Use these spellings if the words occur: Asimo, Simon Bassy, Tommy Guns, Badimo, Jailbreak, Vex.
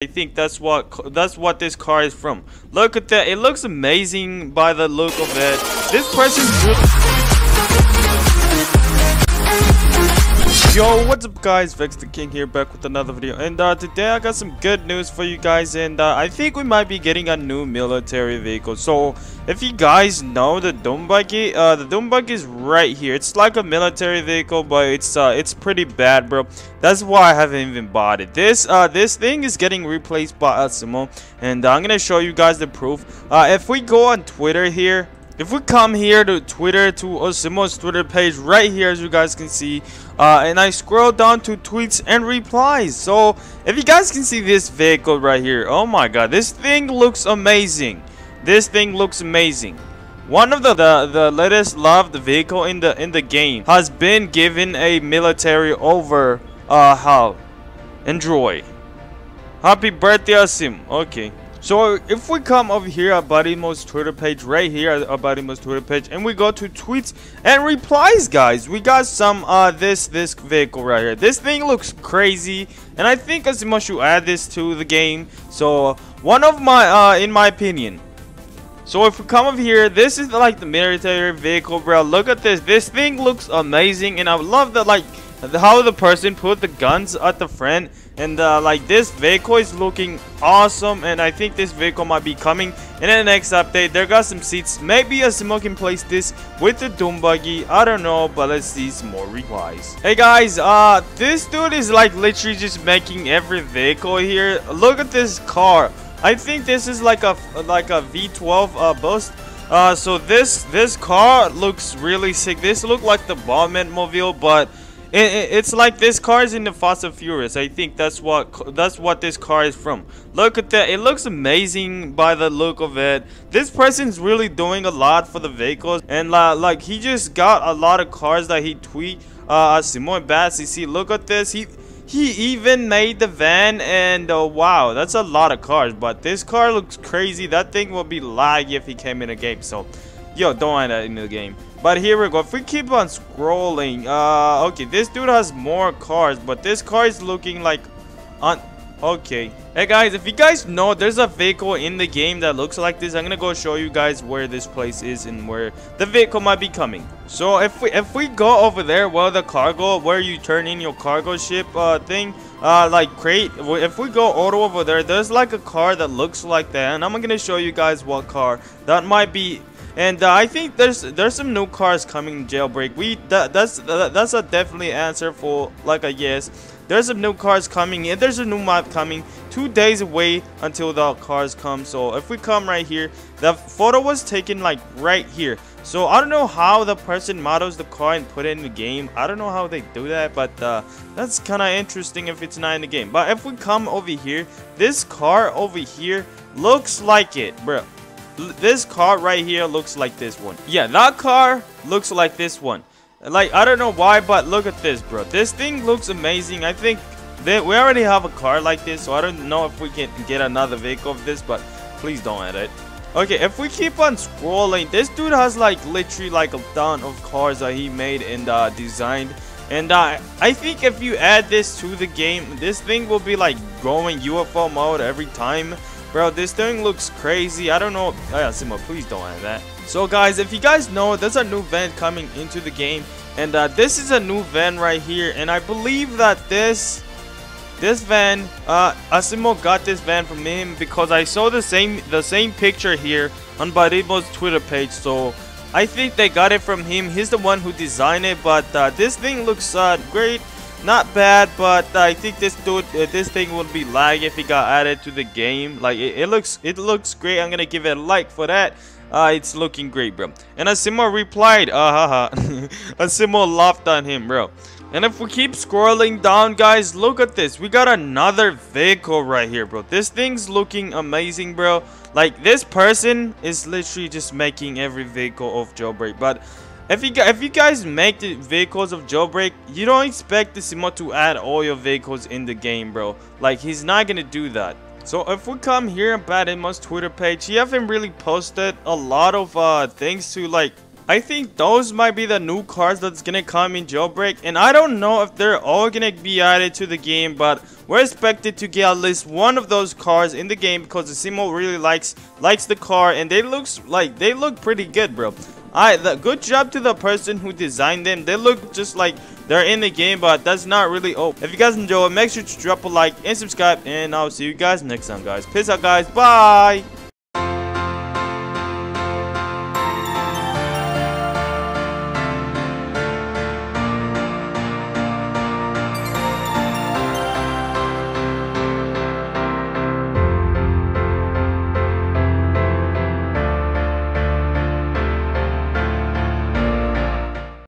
I think that's what this car is from. Look at that. It looks amazing by the look of it. This person's Yo, what's up guys? Vex the King here, back with another video. And today I got some good news for you guys, and I think we might be getting a new military vehicle. So if you guys know the dome buggy is right here. It's like a military vehicle, but it's pretty bad, bro. That's why I haven't even bought it. This thing is getting replaced by Asimo, and I'm gonna show you guys the proof. If we go on Twitter here, if we come here to Twitter, to Asimo's Twitter page right here, as you guys can see, and I scroll down to tweets and replies. So if you guys can see this vehicle right here, oh my god, this thing looks amazing. This thing looks amazing. One of the latest loved vehicle in the game has been given a military over HAL Android. Happy birthday, Asim. Okay. So if we come over here at Badimo's Twitter page, right here at Badimo's Twitter page, and we go to tweets and replies, guys, we got some this vehicle right here. This thing looks crazy, and I think Asimo should add this to the game. So one of my in my opinion. So if we come over here, this is like the military vehicle, bro. Look at this. This thing looks amazing, and I love that how the person put the guns at the front. And like this vehicle is looking awesome, and I think this vehicle might be coming in the next update. There got some seats. Maybe Asimo can place this with the doom buggy. I don't know, but let's see some more replies. Hey guys, this dude is like literally just making every vehicle here. Look at this car. I think this is like a V12 boost. So this car looks really sick. This look like the Batmobile, but it's like this car is in the Fast and Furious. I think that's what this car is from. Look at that. It looks amazing by the look of it. This person's really doing a lot for the vehicles, and like he just got a lot of cars that he tweet. Simon Bassy. See, look at this. He even made the van, and wow, that's a lot of cars. But this car looks crazy. That thing will be laggy if he came in a game. So, yo, don't add that in the game. But here we go. If we keep on scrolling, okay, this dude has more cars, but this car is looking like on. Okay, hey guys, if you guys know, there's a vehicle in the game that looks like this. I'm gonna go show you guys where this place is and where the vehicle might be coming. So if we go over there, well, the cargo, where you turn in your cargo ship thing, like crate, if we go auto over there, there's like a car that looks like that, and I'm gonna show you guys what car that might be. And I think there's some new cars coming in Jailbreak. That's a definitely answer for like a yes. There's some new cars coming, and there's a new map coming. 2 days away until the cars come. So if we come right here, the photo was taken like right here. So I don't know how the person models the car and put it in the game. I don't know how they do that, but that's kind of interesting if it's not in the game. But if we come over here, this car over here looks like it, bro. This car right here looks like this one. Yeah, that car looks like this one. Like, I don't know why, but look at this, bro. This thing looks amazing. I think that we already have a car like this, so I don't know if we can get another vehicle of this, but please don't add it. Okay, if we keep on scrolling, this dude has like literally like a ton of cars that he made and designed. And I think if you add this to the game, this thing will be like going UFO mode every time. Bro, this thing looks crazy. I don't know. Oh, yeah, Simo, please don't add that. So, guys, if you guys know, there's a new van coming into the game. And this is a new van right here. And I believe that this van, Asimo got this van from him, because I saw the same picture here on Badimo's Twitter page. So, I think they got it from him. He's the one who designed it. But this thing looks great. Not bad, but I think this thing would be lag if it got added to the game. Like it looks great. I'm gonna give it a like for that. It's looking great, bro. And Asimo replied, Asimo laughed on him, bro. And if we keep scrolling down, guys, look at this. We got another vehicle right here, bro. This thing's looking amazing, bro. Like this person is literally just making every vehicle of Jailbreak, but. If you guys make the vehicles of Jailbreak, you don't expect Asimo to add all your vehicles in the game, bro. Like, he's not gonna do that. So if we come here on Badimo's Twitter page, he haven't really posted a lot of things to like I think those might be the new cards that's gonna come in Jailbreak, and I don't know if they're all gonna be added to the game, but we're expected to get at least one of those cards in the game because Asimo really likes the car, and they look pretty good, bro. Good job to the person who designed them. They look just like they're in the game, but that's not really. Oh, if you guys enjoy, make sure to drop a like and subscribe, and I'll see you guys next time, guys. Peace out, guys. Bye.